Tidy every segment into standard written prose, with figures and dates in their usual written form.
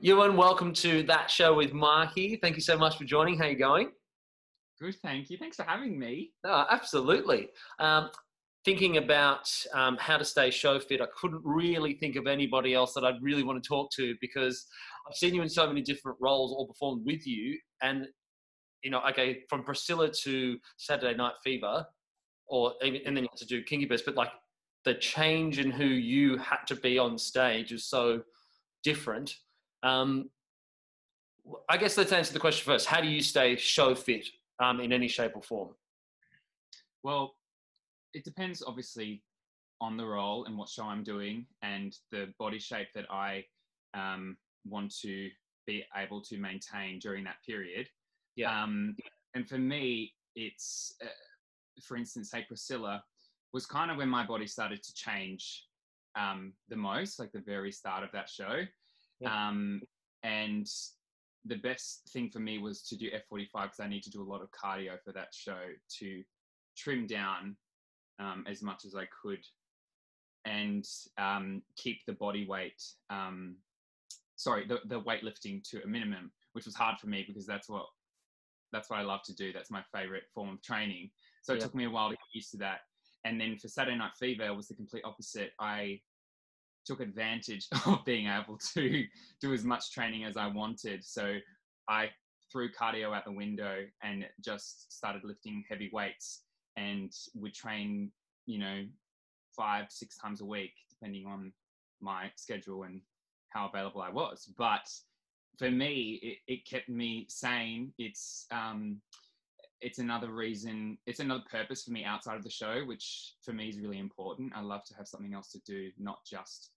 Ewan, welcome to That Show with Marky. Thank you so much for joining. How are you going? Good, thank you. Thanks for having me. Oh, absolutely. Thinking about how to stay show fit, I couldn't really think of anybody else that I'd really want to talk to, because I've seen you in so many different roles or performed with you, and you know, okay, from Priscilla to Saturday Night Fever, or even, and then you have to do Kinky Boots, but like the change in who you had to be on stage is so different. I guess let's answer the question first. How do you stay show fit in any shape or form? Well, it depends, obviously, on the role and what show I'm doing and the body shape that I want to be able to maintain during that period. Yeah. And for me, it's, for instance, say Priscilla was kind of when my body started to change the most, like the very start of that show. Yeah. And the best thing for me was to do F45, because I need to do a lot of cardio for that show to trim down as much as I could and keep the body weight, the weightlifting to a minimum, which was hard for me because that's what I love to do. That's my favorite form of training. So it took me a while to get used to that. And then for Saturday Night Fever, it was the complete opposite. I took advantage of being able to do as much training as I wanted. So I threw cardio out the window and just started lifting heavy weights, and would train, you know, 5-6 times a week, depending on my schedule and how available I was. But for me, it kept me sane. It's another reason, it's another purpose for me outside of the show, which for me is really important. I love to have something else to do, not just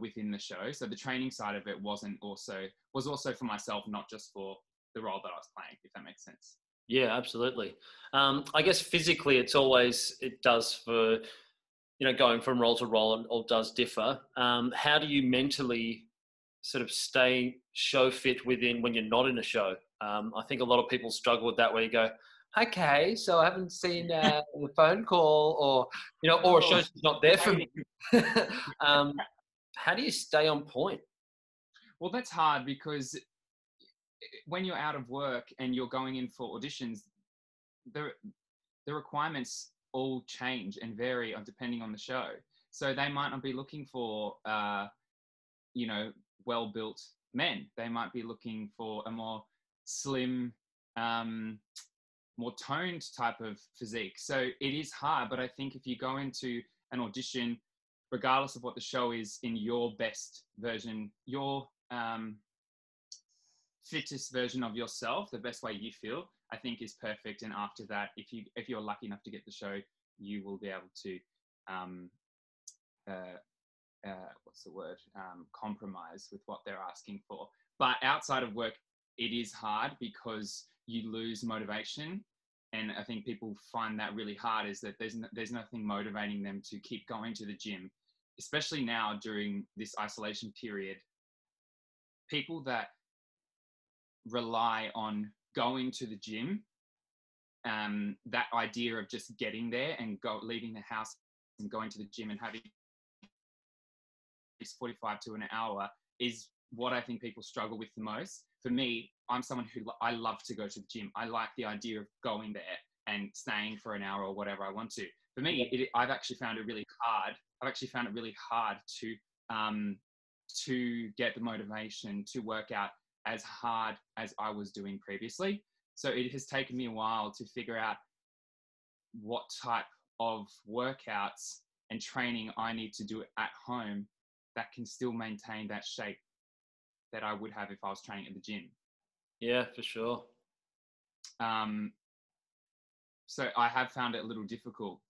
within the show. So the training side of it was also for myself, not just for the role that I was playing, if that makes sense. Yeah, absolutely. I guess physically it does for, you know, going from role to role, it all does differ. How do you mentally sort of stay show fit within when you're not in a show? I think a lot of people struggle with that, where you go, okay, so I haven't seen a phone call, or, you know, or a show's not there for me. How do you stay on point? Well, that's hard, because when you're out of work and you're going in for auditions, the requirements all change and vary depending on the show. So they might not be looking for, you know, well-built men. They might be looking for a more slim, more toned type of physique. So it is hard, but I think if you go into an audition, regardless of what the show is, in your best version, your fittest version of yourself, the best way you feel, I think is perfect. And after that, if you're lucky enough to get the show, you will be able to compromise with what they're asking for. But outside of work, it is hard, because you lose motivation, and I think people find that really hard, is that there's nothing motivating them to keep going to the gym, especially now during this isolation period. People that rely on going to the gym, that idea of just getting there and leaving the house and going to the gym and having 45 to an hour is what I think people struggle with the most. For me, I'm someone who I love to go to the gym. I like the idea of going there and staying for an hour or whatever I want to. For me, I've actually found it really hard to get the motivation to work out as hard as I was doing previously. So it has taken me a while to figure out what type of workouts and training I need to do at home that can still maintain that shape that I would have if I was training at the gym. Yeah, for sure. So I have found it a little difficult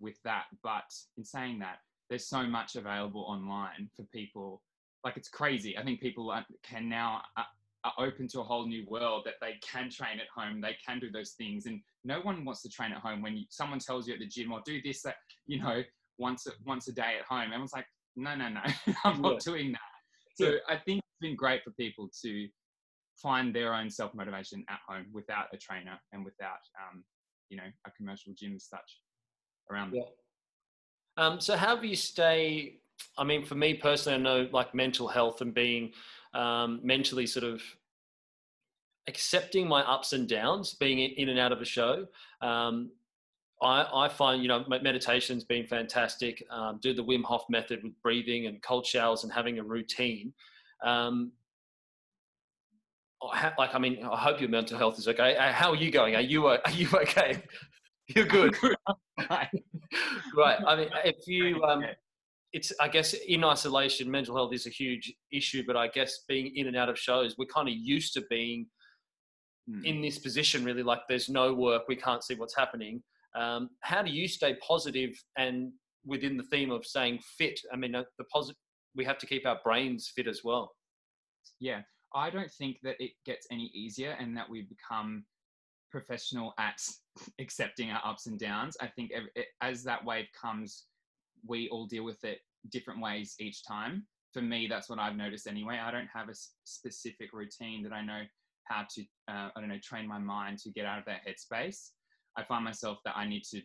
with that, but in saying that, there's so much available online for people. Like, it's crazy. I think people can now are open to a whole new world, that they can train at home, they can do those things, and no one wants to train at home. When someone tells you at the gym, or do this, that, you know, once a day at home, everyone's like, no, I'm not doing that. So I think it's been great for people to find their own self-motivation at home without a trainer and without, you know, a commercial gym as such around them. So how do you stay? I mean, for me personally, I know, like, mental health and being mentally sort of accepting my ups and downs, being in and out of a show. I find, you know, meditation's been fantastic. Do the Wim Hof method with breathing and cold showers and having a routine. I mean, I hope your mental health is okay. How are you going? Are you okay? You're good. Right. I mean, if you, it's, I guess in isolation, mental health is a huge issue, but I guess being in and out of shows, we're kind of used to being in this position, really, like there's no work, we can't see what's happening. How do you stay positive and within the theme of staying fit? I mean, we have to keep our brains fit as well. Yeah. I don't think that it gets any easier and that we become professional at accepting our ups and downs. I think as that wave comes, we all deal with it different ways each time. For me, that's what I've noticed anyway. I don't have a specific routine that I know how to, train my mind to get out of that headspace. I find myself that I need to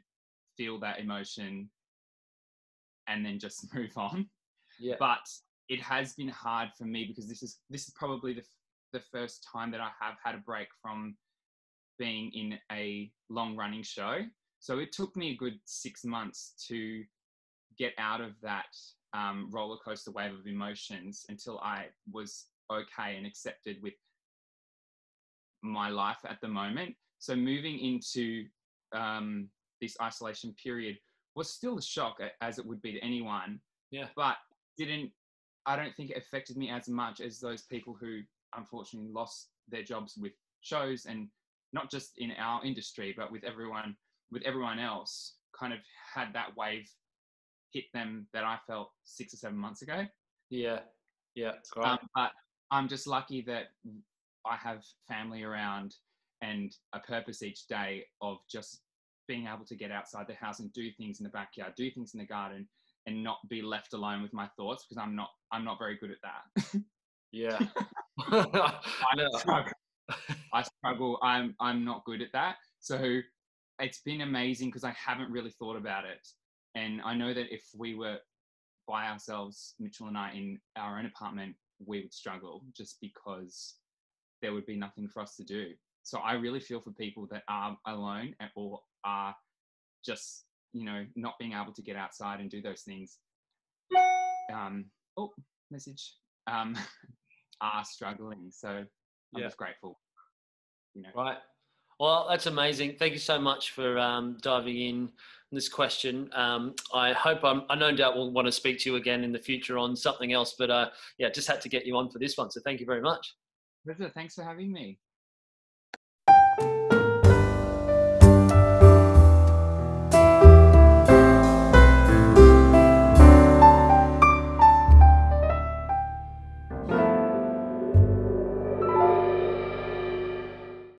feel that emotion and then just move on. Yeah. But it has been hard for me because this is probably the first time that I have had a break from being in a long running show. So it took me a good 6 months to get out of that roller coaster wave of emotions until I was okay and accepted with my life at the moment. So moving into this isolation period was still a shock, as it would be to anyone. Yeah. But I don't think it affected me as much as those people who unfortunately lost their jobs with shows, and not just in our industry, but with everyone else, kind of had that wave hit them that I felt 6 or 7 months ago. Yeah. Yeah. Great. But I'm just lucky that I have family around and a purpose each day of just being able to get outside the house and do things in the backyard, do things in the garden, and not be left alone with my thoughts, because I'm not very good at that. Yeah. I struggle. I'm not good at that. So it's been amazing because I haven't really thought about it. And I know that if we were by ourselves, Mitchell and I, in our own apartment, we would struggle just because there would be nothing for us to do. So I really feel for people that are alone or are just, not being able to get outside and do those things. Are struggling. So I'm just grateful. Right. Well, that's amazing. Thank you so much for diving in this question. I hope I no doubt will want to speak to you again in the future on something else, but just had to get you on for this one. So thank you very much. Thanks for having me.